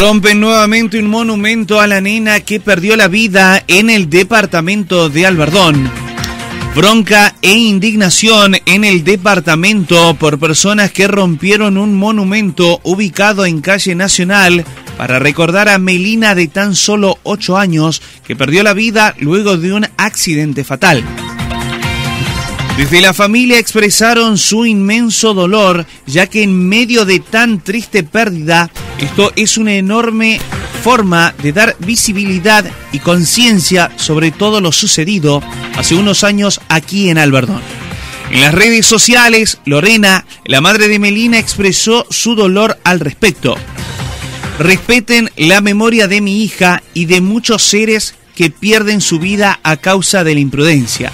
Rompen nuevamente un monumento a la nena que perdió la vida en el departamento de Albardón. Bronca e indignación en el departamento por personas que rompieron un monumento ubicado en Calle Nacional para recordar a Melina, de tan solo 8 años, que perdió la vida luego de un accidente fatal. Desde la familia expresaron su inmenso dolor, ya que en medio de tan triste pérdida, esto es una enorme forma de dar visibilidad y conciencia sobre todo lo sucedido hace unos años aquí en Albardón. En las redes sociales, Lorena, la madre de Melina, expresó su dolor al respecto. Respeten la memoria de mi hija y de muchos seres que pierden su vida a causa de la imprudencia.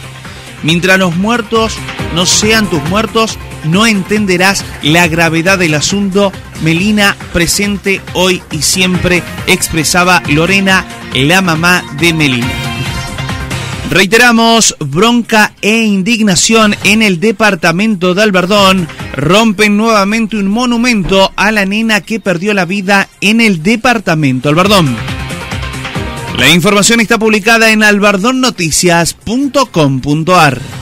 Mientras los muertos no sean tus muertos, no entenderás la gravedad del asunto. Melina, presente hoy y siempre, expresaba Lorena, la mamá de Melina. Reiteramos, bronca e indignación en el departamento de Albardón. Rompen nuevamente un monumento a la nena que perdió la vida en el departamento de Albardón. La información está publicada en albardonnoticias.com.ar.